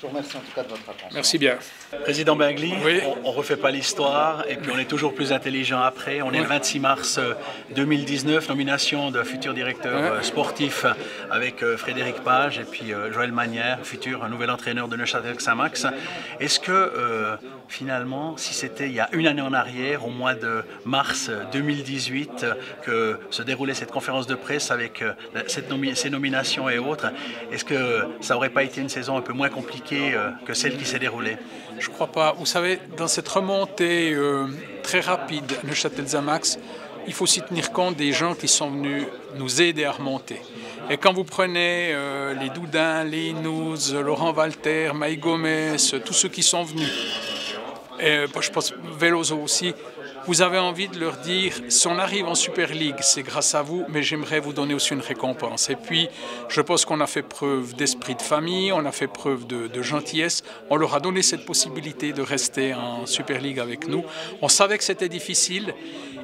Je vous remercie en tout cas de votre attention. Merci bien. Président Bengli, oui. on ne refait pas l'histoire et puis on est toujours plus intelligent après. On est oui. le vingt-six mars deux mille dix-neuf, nomination d'un futur directeur oui. sportif avec Frédéric Page et puis Joël Magnin, futur nouvel entraîneur de Neuchâtel Xamax. Est-ce que euh, finalement, si c'était il y a une année en arrière, au mois de mars deux mille dix-huit, que se déroulait cette conférence de presse avec euh, cette nomi ces nominations et autres, est-ce que ça n'aurait pas été une saison un peu moins compliquée que celle qui s'est déroulée? Je ne crois pas. Vous savez, dans cette remontée euh, très rapide Neuchâtel Xamax, il faut aussi tenir compte des gens qui sont venus nous aider à remonter. Et quand vous prenez euh, les Doudins, les Inouz, Laurent Walter, Maï Gomez, tous ceux qui sont venus, et, bah, je pense Velozo aussi, vous avez envie de leur dire, si on arrive en Super League, c'est grâce à vous, mais j'aimerais vous donner aussi une récompense. Et puis, je pense qu'on a fait preuve d'esprit de famille, on a fait preuve de, de gentillesse. On leur a donné cette possibilité de rester en Super League avec nous. On savait que c'était difficile.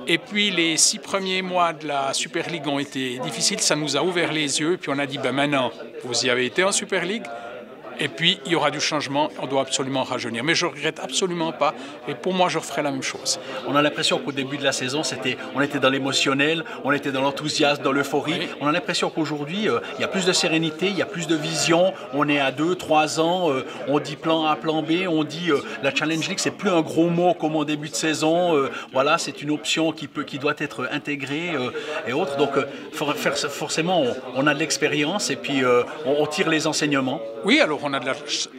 Et puis, les six premiers mois de la Super League ont été difficiles. Ça nous a ouvert les yeux. Et puis, on a dit, ben maintenant, vous y avez été en Super League. Et puis, il y aura du changement, on doit absolument rajeunir. Mais je ne regrette absolument pas, et pour moi, je referai la même chose. On a l'impression qu'au début de la saison, était, on était dans l'émotionnel, on était dans l'enthousiasme, dans l'euphorie. Oui. On a l'impression qu'aujourd'hui, euh, il y a plus de sérénité, il y a plus de vision. On est à deux, trois ans, euh, on dit plan A, plan B, on dit euh, la Challenge League, c'est plus un gros mot comme en début de saison. Euh, voilà, c'est une option qui, peut, qui doit être intégrée euh, et autres. Donc, euh, for, for, forcément, on, on a de l'expérience et puis euh, on, on tire les enseignements. Oui, alors on a, de la,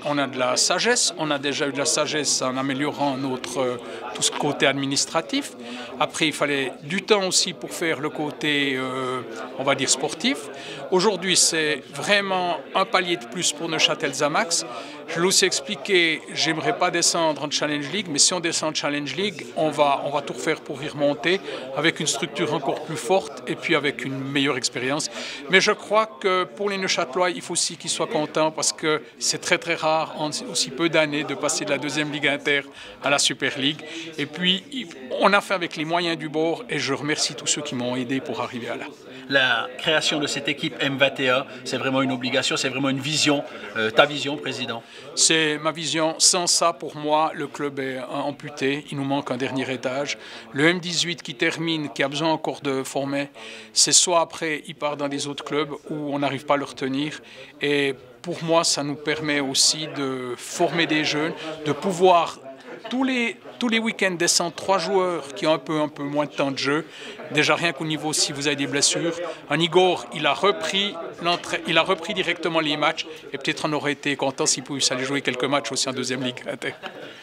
on a de la sagesse, on a déjà eu de la sagesse en améliorant notre, euh, tout ce côté administratif. Après, il fallait du temps aussi pour faire le côté, euh, on va dire, sportif. Aujourd'hui, c'est vraiment un palier de plus pour Neuchâtel Xamax. Je l'ai aussi expliqué, j'aimerais pas descendre en Challenge League, mais si on descend en Challenge League, on va, on va tout refaire pour y remonter, avec une structure encore plus forte et puis avec une meilleure expérience. Mais je crois que pour les Neuchâtelois, il faut aussi qu'ils soient contents parce que c'est très très rare, en aussi peu d'années, de passer de la deuxième Ligue Inter à la Super League. Et puis, on a fait avec les moyens du bord et je remercie tous ceux qui m'ont aidé pour arriver à là. La création de cette équipe M vingt et un, c'est vraiment une obligation, c'est vraiment une vision, euh, ta vision, Président? C'est ma vision. Sans ça, pour moi, le club est amputé. Il nous manque un dernier étage. Le M dix-huit qui termine, qui a besoin encore de former, c'est soit après, il part dans les autres clubs où on n'arrive pas à le retenir. Et pour moi, ça nous permet aussi de former des jeunes, de pouvoir... Tous les, tous les week-ends descendent trois joueurs qui ont un peu, un peu moins de temps de jeu. Déjà rien qu'au niveau si vous avez des blessures. Un Igor, il a repris, il a repris directement les matchs et peut-être on aurait été content s'il pouvait aller jouer quelques matchs aussi en deuxième ligue.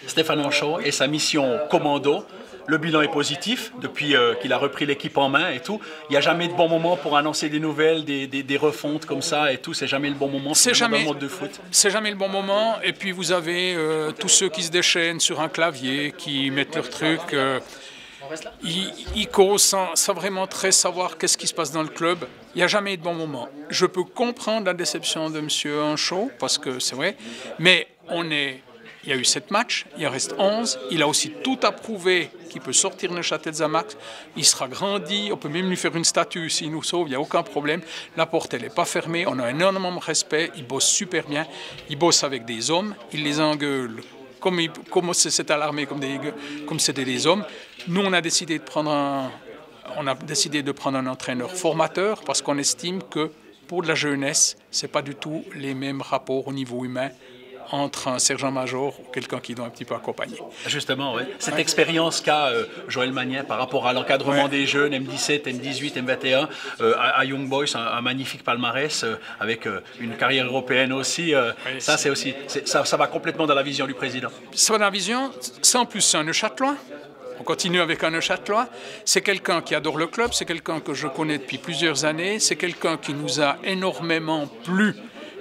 Stéphane Henchoz et sa mission commando. Le bilan est positif depuis euh, qu'il a repris l'équipe en main et tout. Il n'y a jamais de bon moment pour annoncer des nouvelles, des, des, des refontes comme ça et tout. C'est jamais le bon moment. C'est jamais le bon moment de foot. C'est jamais le bon moment. Et puis vous avez euh, tous ceux qui se déchaînent sur un clavier, qui mettent leur truc. Euh, ils, ils causent sans, sans vraiment très savoir qu'est-ce qui se passe dans le club. Il n'y a jamais de bon moment. Je peux comprendre la déception de M. Henchoz parce que c'est vrai, mais on est... Il y a eu sept matchs, il en reste onze. Il a aussi tout approuvé qu'il peut sortir Neuchâtel Xamax. Il sera grandi, on peut même lui faire une statue s'il nous sauve, il n'y a aucun problème. La porte, elle n'est pas fermée, on a énormément de respect, il bosse super bien. Il bosse avec des hommes, il les engueule comme c'est à l'armée, comme c'était des hommes. Nous, on a décidé de prendre un, on a décidé de prendre un entraîneur formateur parce qu'on estime que pour de la jeunesse, ce n'est pas du tout les mêmes rapports au niveau humain entre un sergent-major ou quelqu'un qui doit un petit peu accompagner. Justement, oui. Cette ouais. expérience qu'a euh, Joël Magnin par rapport à l'encadrement ouais. des jeunes, M dix-sept, M dix-huit, M vingt et un, euh, à, à Young Boys, un, un magnifique palmarès euh, avec euh, une carrière européenne aussi. Euh, ouais, ça, c'est aussi, ça, ça va complètement dans la vision du président. Ça va dans la vision. Ça, en plus, c'est un Neuchâtelois. On continue avec un Neuchâtelois. C'est quelqu'un qui adore le club. C'est quelqu'un que je connais depuis plusieurs années. C'est quelqu'un qui nous a énormément plu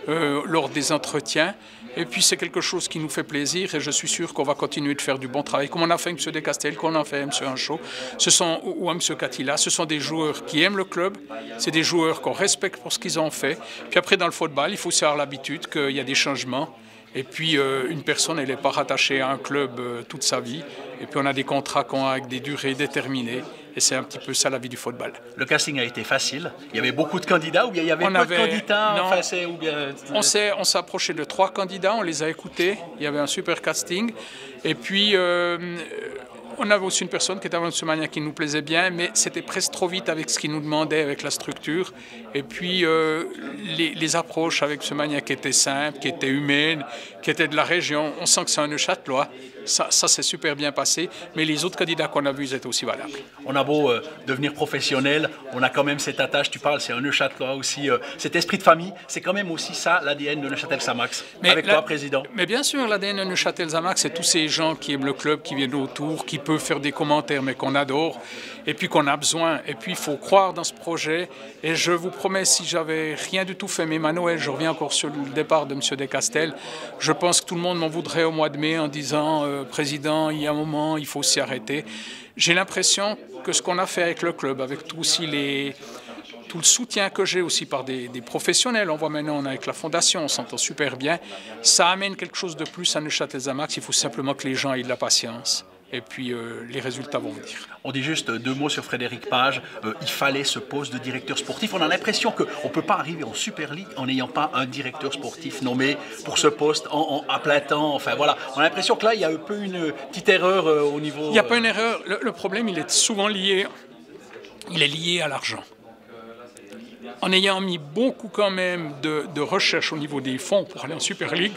euh, lors des entretiens. Et puis c'est quelque chose qui nous fait plaisir et je suis sûr qu'on va continuer de faire du bon travail, comme on a fait avec M. Descastel, comme on a fait avec M. Henchoz, ce sont, ou à M. Catilla. Ce sont des joueurs qui aiment le club, c'est des joueurs qu'on respecte pour ce qu'ils ont fait. Puis après, dans le football, il faut savoir l'habitude qu'il y a des changements. Et puis euh, une personne, elle n'est pas rattachée à un club euh, toute sa vie. Et puis on a des contrats qu'on a avec des durées déterminées. Et c'est un petit peu ça la vie du football. Le casting a été facile. Il y avait beaucoup de candidats ou bien il y avait peu avait... de candidats non. Enfin, ou bien... On s'est approché de trois candidats, on les a écoutés. Il y avait un super casting. Et puis euh, on avait aussi une personne qui était avant ce manière qui nous plaisait bien, mais c'était presque trop vite avec ce qu'il nous demandait, avec la structure. Et puis euh, les, les approches avec ce manière qui était simple, qui était humaine, qui était de la région. On sent que c'est un Neuchâtelois. Ça, ça s'est super bien passé, mais les autres candidats qu'on a vus étaient aussi valables. On a beau euh, devenir professionnel, on a quand même cette attache, tu parles, c'est un Neuchâtelois aussi, euh, cet esprit de famille, c'est quand même aussi ça l'A D N de Neuchâtel Xamax, avec la... toi, Président. Mais bien sûr, l'A D N de Neuchâtel Xamax, c'est tous ces gens qui aiment le club, qui viennent autour, qui peuvent faire des commentaires, mais qu'on adore, et puis qu'on a besoin. Et puis, il faut croire dans ce projet, et je vous promets, si j'avais rien du tout fait, mais Manuel, je reviens encore sur le départ de M. Descastel, je pense que tout le monde m'en voudrait au mois de mai en disant... Euh, Président, il y a un moment, il faut s'y arrêter. J'ai l'impression que ce qu'on a fait avec le club, avec tout, aussi les, tout le soutien que j'ai aussi par des, des professionnels, on voit maintenant on est avec la Fondation, on s'entend super bien, ça amène quelque chose de plus à Neuchâtel Xamax. Il faut simplement que les gens aient de la patience. Et puis, euh, les résultats vont venir. On dit juste deux mots sur Frédéric Page. Euh, il fallait ce poste de directeur sportif. On a l'impression qu'on ne peut pas arriver en Super League en n'ayant pas un directeur sportif nommé pour ce poste en, en, à plein temps. Enfin, voilà. On a l'impression que là, il y a un peu une petite erreur euh, au niveau... Il n'y a euh... pas une erreur. Le, le problème, il est souvent lié... Il est lié à l'argent. En ayant mis beaucoup quand même de, de recherche au niveau des fonds pour aller en Super League...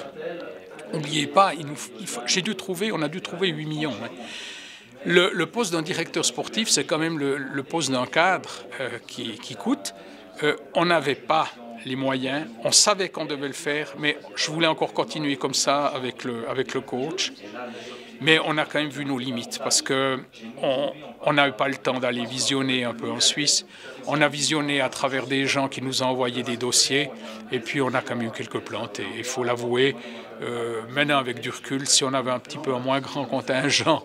N'oubliez pas, j'ai dû trouver, on a dû trouver huit millions. Hein. Le, le poste d'un directeur sportif, c'est quand même le, le poste d'un cadre euh, qui, qui coûte. Euh, on n'avait pas les moyens, on savait qu'on devait le faire, mais je voulais encore continuer comme ça avec le, avec le coach. Mais on a quand même vu nos limites parce qu'on n'a eu pas le temps d'aller visionner un peu en Suisse. On a visionné à travers des gens qui nous ont envoyé des dossiers et puis on a quand même eu quelques plantes. Et il faut l'avouer, euh, maintenant avec du recul, si on avait un petit peu un moins grand contingent,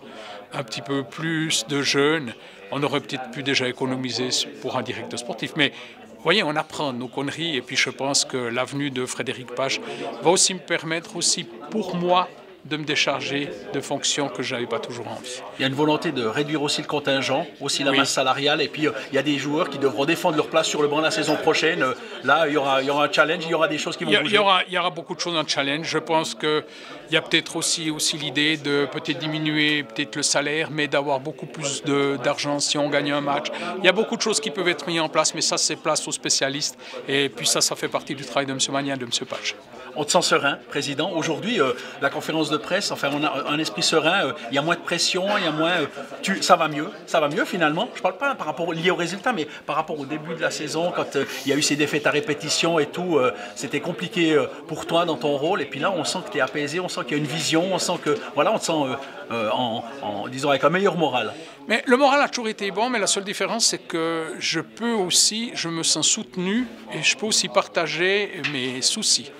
un petit peu plus de jeunes, on aurait peut-être pu déjà économiser pour un directeur sportif. Mais vous voyez, on apprend nos conneries et puis je pense que l'avenue de Frédéric Page va aussi me permettre aussi pour moi de me décharger de fonctions que je n'avais pas toujours envie. Il y a une volonté de réduire aussi le contingent, aussi la oui. masse salariale, et puis euh, il y a des joueurs qui devront défendre leur place sur le banc la saison prochaine. Euh, là, il y, aura, il y aura un challenge, il y aura des choses qui vont il y a, bouger. Il y, aura, il y aura beaucoup de choses en challenge. Je pense qu'il y a peut-être aussi, aussi l'idée de peut-être diminuer peut-être le salaire, mais d'avoir beaucoup plus d'argent si on gagne un match. Il y a beaucoup de choses qui peuvent être mises en place, mais ça, c'est place aux spécialistes. Et puis ça, ça fait partie du travail de M. Magnin, de M. Page. On te sent serein, Président. Aujourd'hui, euh, la conférence de presse, enfin, on a un esprit serein, euh, il y a moins de pression, il y a moins... Euh, tu, ça va mieux, ça va mieux finalement. Je ne parle pas par rapport, lié au résultat, mais par rapport au début de la saison, quand euh, il y a eu ces défaites à répétition et tout, euh, c'était compliqué euh, pour toi dans ton rôle. Et puis là, on sent que tu es apaisé, on sent qu'il y a une vision, on sent que... Voilà, on te sent, euh, euh, en, en, disons, avec un meilleur moral. Mais le moral a toujours été bon, mais la seule différence, c'est que je peux aussi, je me sens soutenu et je peux aussi partager mes soucis.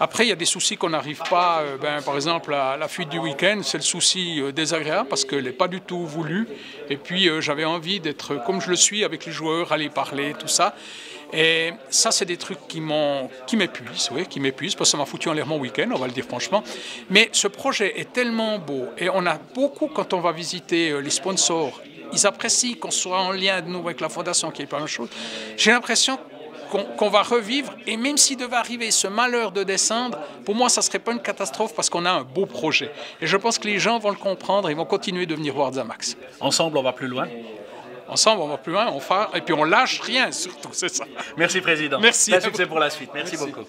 Après, il y a des soucis qu'on n'arrive pas, ben, par exemple, la, la fuite du week-end, c'est le souci désagréable parce qu'elle n'est pas du tout voulue. Et puis, euh, j'avais envie d'être comme je le suis avec les joueurs, aller parler, tout ça. Et ça, c'est des trucs qui m'épuisent, oui, qui m'épuisent, parce que ça m'a foutu en l'air mon week-end, on va le dire franchement. Mais ce projet est tellement beau et on a beaucoup, quand on va visiter les sponsors, ils apprécient qu'on soit en lien de nous avec la Fondation, qui est pas la même chose. J'ai l'impression qu'on va revivre, et même s'il devait arriver ce malheur de descendre, pour moi, ça ne serait pas une catastrophe parce qu'on a un beau projet. Et je pense que les gens vont le comprendre et vont continuer de venir voir Xamax. Ensemble, on va plus loin. ensemble, on va plus loin, on fait, et puis on lâche rien surtout, c'est ça. Merci Président. Merci. La succès pour la suite. Merci, Merci. beaucoup.